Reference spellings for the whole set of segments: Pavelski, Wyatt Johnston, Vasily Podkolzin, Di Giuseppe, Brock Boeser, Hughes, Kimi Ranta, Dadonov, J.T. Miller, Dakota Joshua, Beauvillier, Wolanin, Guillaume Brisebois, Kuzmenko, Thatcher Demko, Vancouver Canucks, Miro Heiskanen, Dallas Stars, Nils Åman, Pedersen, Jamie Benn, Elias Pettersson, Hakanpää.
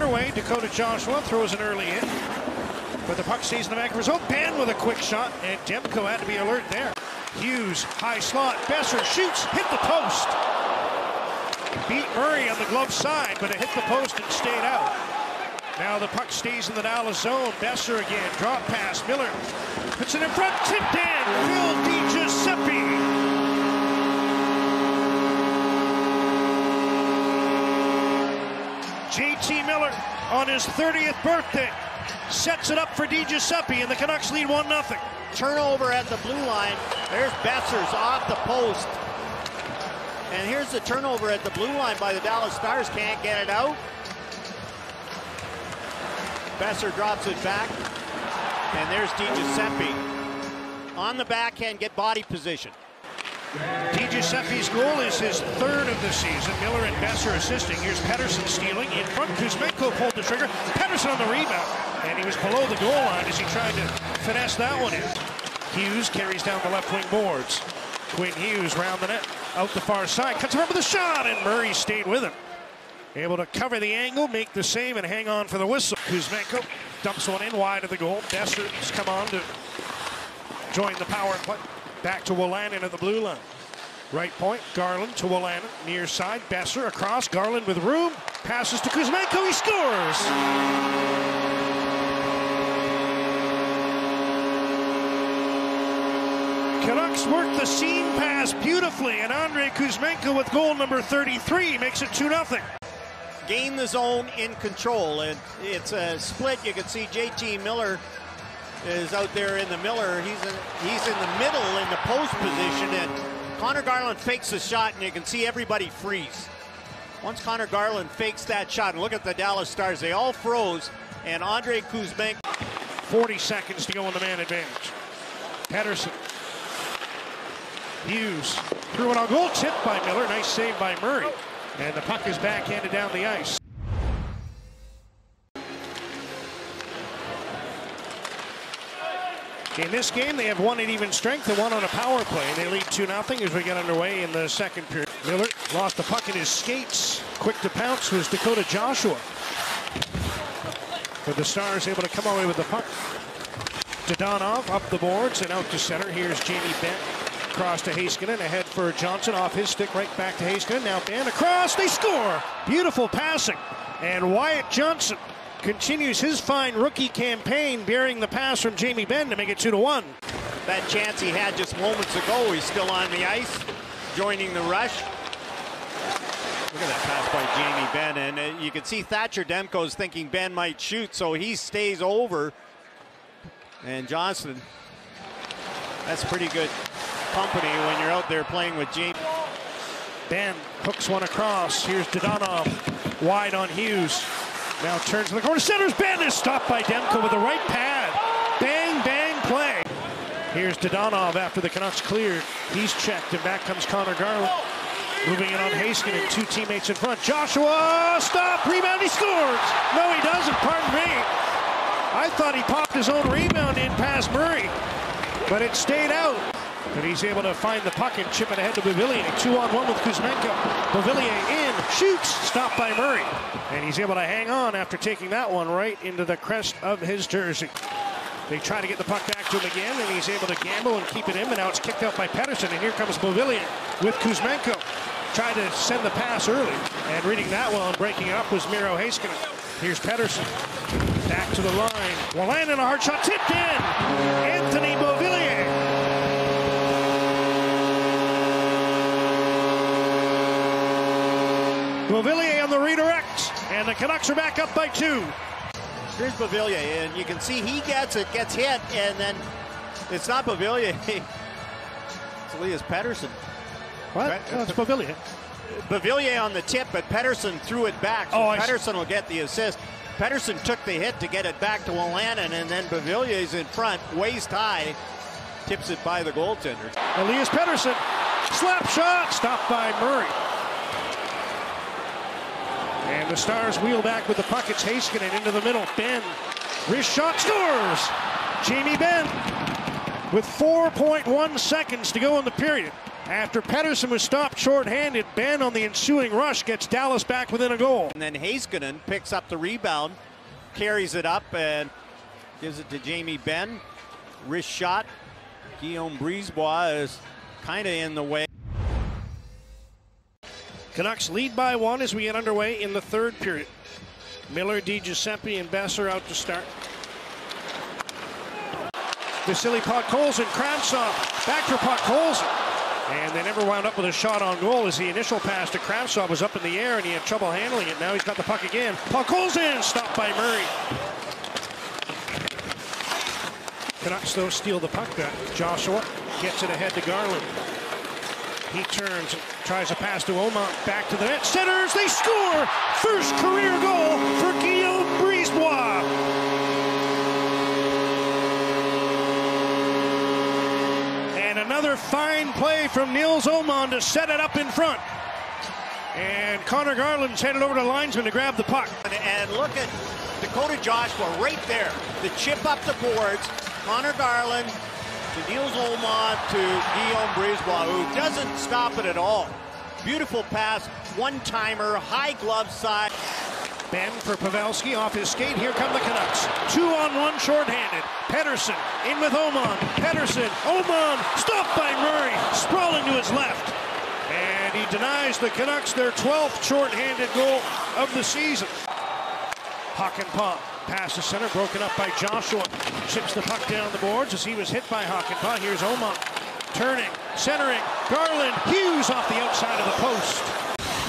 underway. Dakota Joshua throws an early hit, but the puck stays in the back of his own. Benn with a quick shot, and Demko had to be alert there. Hughes, high slot, Boeser shoots, hit the post. Beat Murray on the glove side, but it hit the post and stayed out. Now the puck stays in the Dallas zone. Boeser again, drop pass, Miller puts it in front, tipped in, Phil Di Giuseppe. J.T. Miller on his 30th birthday sets it up for Di Giuseppe, and the Canucks lead 1-0. Turnover at the blue line. There's Boeser's off the post. And here's the turnover at the blue line by the Dallas Stars. Can't get it out. Boeser drops it back. And there's Di Giuseppe. On the backhand, get body position. Di Giuseppe's goal is his third of the season. Miller and Boeser assisting. Here's Pedersen stealing. In front, Kuzmenko pulled the trigger. Pedersen on the rebound. And he was below the goal line as he tried to finesse that one in. Hughes carries down the left wing boards. Quinn Hughes round the net, out the far side. Cuts around with a shot, and Murray stayed with him. Able to cover the angle, make the save, and hang on for the whistle. Kuzmenko dumps one in wide of the goal. Boeser's come on to join the power play. Back to Wolanin at the blue line. Right point, Garland to Wolanin. Near side, Boeser across. Garland with room. Passes to Kuzmenko. He scores! Canucks work the seam pass beautifully, and Andre Kuzmenko with goal number 33 makes it 2-0. Gain the zone, in control, and it's a split. You can see J.T. Miller is out there in the Miller. He's in the middle in the post position, and Connor Garland fakes the shot, and you can see everybody freeze. Once Connor Garland fakes that shot, and look at the Dallas Stars, they all froze, and Andre Kuzmenko. 40 seconds to go on the man advantage. Pedersen. Hughes threw it on goal, tipped by Miller, nice save by Murray. And the puck is backhanded down the ice. In this game, they have one at even strength and one on a power play. They lead 2-0 as we get underway in the second period. Miller lost the puck in his skates. Quick to pounce was Dakota Joshua. But the Stars able to come away with the puck. Dadonov up the boards and out to center. Here's Jamie Benn. Across to Heiskanen, ahead for Johnston. Off his stick, right back to Heiskanen. Now Benn across, they score! Beautiful passing. And Wyatt Johnston continues his fine rookie campaign, bearing the pass from Jamie Benn to make it 2-1. That chance he had just moments ago, he's still on the ice, joining the rush. Look at that pass by Jamie Benn, and you can see Thatcher Demko's thinking Benn might shoot, so he stays over. And Johnston, that's pretty good company when you're out there playing with Jamie. Benn hooks one across. Here's Dadonov, wide on Hughes. Now turns to the corner, centers, Benn is stopped by Demko with the right pad. Bang, bang, play. Here's Dadonov after the Canucks cleared. He's checked, and back comes Connor Garland. Moving in on Heiskanen, and two teammates in front. Joshua, stop, rebound, he scores! No, he doesn't, pardon me. I thought he popped his own rebound in past Murray, but it stayed out. But he's able to find the puck and chip it ahead to Beauvillier. 2-on-1 with Kuzmenko. Beauvillier in, shoots, stopped by Murray. And he's able to hang on after taking that one right into the crest of his jersey. They try to get the puck back to him again, and he's able to gamble and keep it in, and now it's kicked out by Pedersen, and here comes Beauvillier with Kuzmenko. Tried to send the pass early, and reading that well and breaking it up was Miro Heiskanen. Here's Pedersen, back to the line. Wolanin, a hard shot, tipped in. Anthony Beauvillier. Beauvillier on the redirect, and the Canucks are back up by 2. Here's Beauvillier, and you can see he gets hit, and then it's not Beauvillier. It's Elias Pettersson. What? Right? No, it's Beauvillier. Beauvillier on the tip, but Pedersen threw it back. So Pedersen will get the assist. Pedersen took the hit to get it back to Wolanin, and then Beauvillier's in front, waist high, tips it by the goaltender. Elias Pettersson, slap shot, stopped by Murray. And the Stars wheel back with the puck. It's Heiskanen into the middle. Benn, wrist shot, scores! Jamie Benn with 4.1 seconds to go in the period. After Pedersen was stopped shorthanded, Benn on the ensuing rush gets Dallas back within a goal. And then Heiskanen picks up the rebound, carries it up, and gives it to Jamie Benn. Wrist shot. Guillaume Brisebois is kind of in the way. Canucks lead by one as we get underway in the third period. Miller, Di Giuseppe, and Boeser out to start. Vasily Podkolzin, Kramsov, back for Podkolzin. And they never wound up with a shot on goal as the initial pass to Kramsov was up in the air and he had trouble handling it. Now he's got the puck again. Podkolzin, stopped by Murray. Canucks, though, steal the puck back. Joshua gets it ahead to Garland. He turns and tries a pass to Åman, back to the net, centers, they score! First career goal for Guillaume Brisebois. And another fine play from Nils Åman to set it up in front. And Connor Garland's headed over to the linesman to grab the puck. And look at Dakota Joshua right there. The chip up the boards, Connor Garland, to Nils Åman, to Guillaume Brisebois, who doesn't stop it at all. Beautiful pass, one-timer, high glove side. Benn for Pavelski off his skate. Here come the Canucks. 2-on-1 shorthanded. Pedersen in with Åman. Pedersen, Åman, stopped by Murray, sprawling to his left. And he denies the Canucks their 12th shorthanded goal of the season. Hakanpää. Pass to center, broken up by Joshua. Chips the puck down the boards as he was hit by Hakanpää. Here's Åman. Turning, centering, Garland, Hughes off the outside of the post.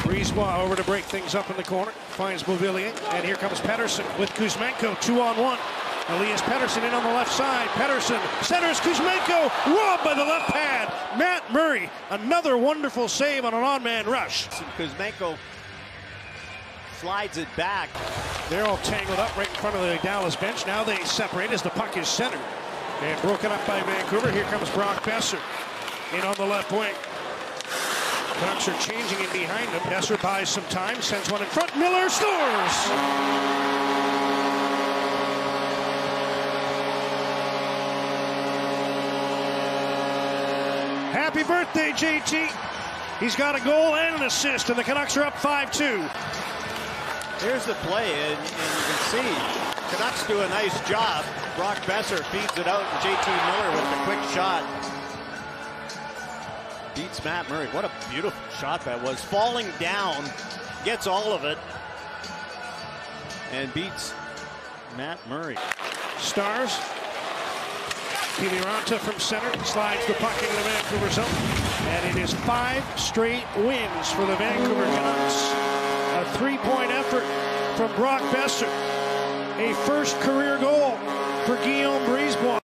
Brisebois over to break things up in the corner. Finds Beauvillier, and here comes Pedersen with Kuzmenko, 2-on-1. Elias Pettersson in on the left side. Pedersen centers, Kuzmenko, robbed by the left pad. Matt Murray, another wonderful save on an odd-man rush. Kuzmenko slides it back. They're all tangled up right in front of the Dallas bench. Now they separate as the puck is centered. And broken up by Vancouver. Here comes Brock Boeser in on the left wing. Canucks are changing in behind him. Boeser buys some time, sends one in front. Miller scores! Happy birthday, J.T. He's got a goal and an assist, and the Canucks are up 5-2. Here's the play, and you can see Canucks do a nice job. Brock Boeser feeds it out, and J.T. Miller with a quick shot. Beats Matt Murray. What a beautiful shot that was. Falling down, gets all of it, and beats Matt Murray. Stars. Kimi Ranta from center, slides the puck into the Vancouver zone. And it is 5 straight wins for the Vancouver Canucks. A three-point effort from Brock Boeser. A first career goal for Guillaume Brisebois.